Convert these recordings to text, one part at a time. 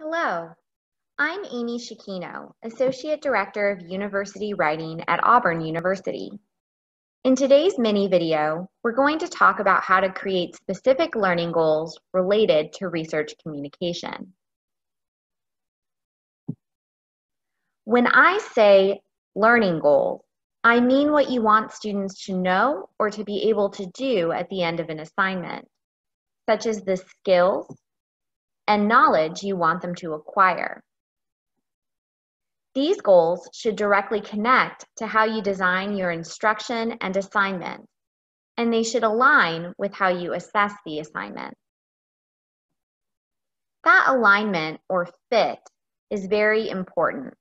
Hello, I'm Amy Cicchino, Associate Director of University Writing at Auburn University. In today's mini video, we're going to talk about how to create specific learning goals related to research communication. When I say learning goals, I mean what you want students to know or to be able to do at the end of an assignment, such as the skills and knowledge you want them to acquire. These goals should directly connect to how you design your instruction and assignment, and they should align with how you assess the assignment. That alignment or fit is very important.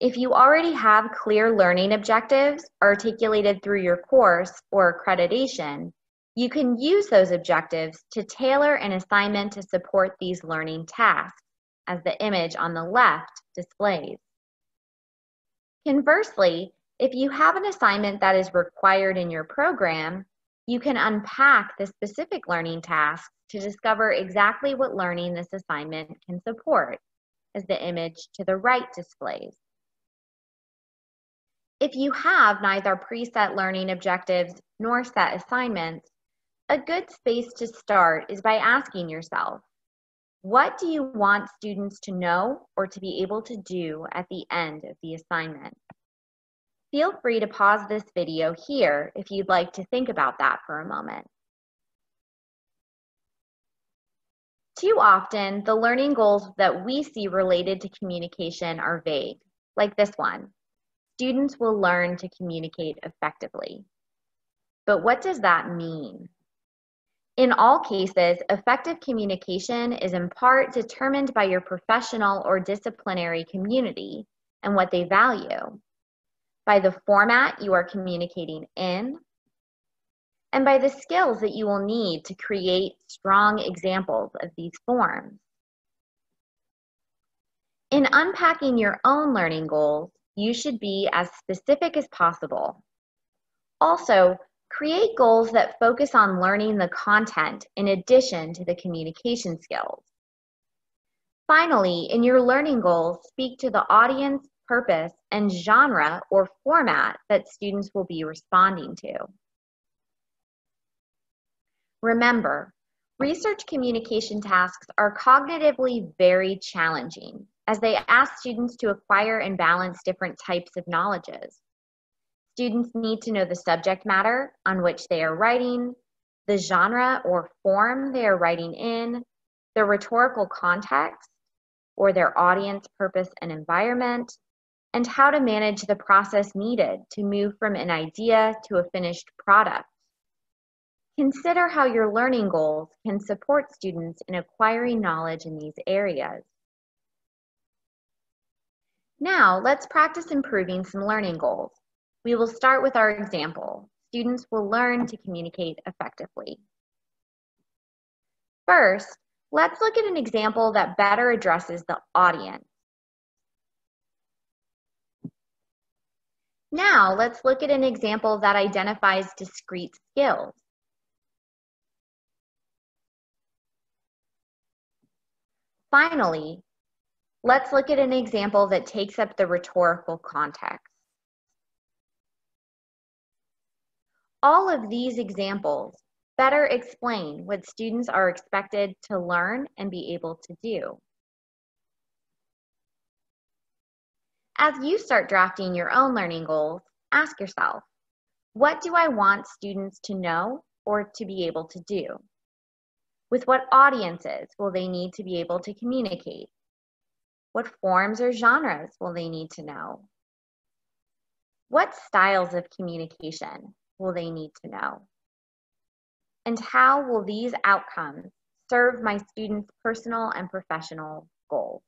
If you already have clear learning objectives articulated through your course or accreditation, you can use those objectives to tailor an assignment to support these learning tasks, as the image on the left displays. Conversely, if you have an assignment that is required in your program, you can unpack the specific learning tasks to discover exactly what learning this assignment can support, as the image to the right displays. If you have neither preset learning objectives nor set assignments, a good space to start is by asking yourself, what do you want students to know or to be able to do at the end of the assignment? Feel free to pause this video here if you'd like to think about that for a moment. Too often, the learning goals that we see related to communication are vague, like this one. Students will learn to communicate effectively. But what does that mean? In all cases, effective communication is in part determined by your professional or disciplinary community and what they value, by the format you are communicating in, and by the skills that you will need to create strong examples of these forms. In unpacking your own learning goals, you should be as specific as possible. Also, create goals that focus on learning the content in addition to the communication skills. Finally, in your learning goals, speak to the audience, purpose, and genre or format that students will be responding to. Remember, research communication tasks are cognitively very challenging, as they ask students to acquire and balance different types of knowledges. Students need to know the subject matter on which they are writing, the genre or form they are writing in, the rhetorical context or their audience, purpose, and environment, and how to manage the process needed to move from an idea to a finished product. Consider how your learning goals can support students in acquiring knowledge in these areas. Now, let's practice improving some learning goals. We will start with our example. Students will learn to communicate effectively. First, let's look at an example that better addresses the audience. Now, let's look at an example that identifies discrete skills. Finally, let's look at an example that takes up the rhetorical context. All of these examples better explain what students are expected to learn and be able to do. As you start drafting your own learning goals, ask yourself, what do I want students to know or to be able to do? With what audiences will they need to be able to communicate? What forms or genres will they need to know? What styles of communication will they need to know? And how will these outcomes serve my students' personal and professional goals?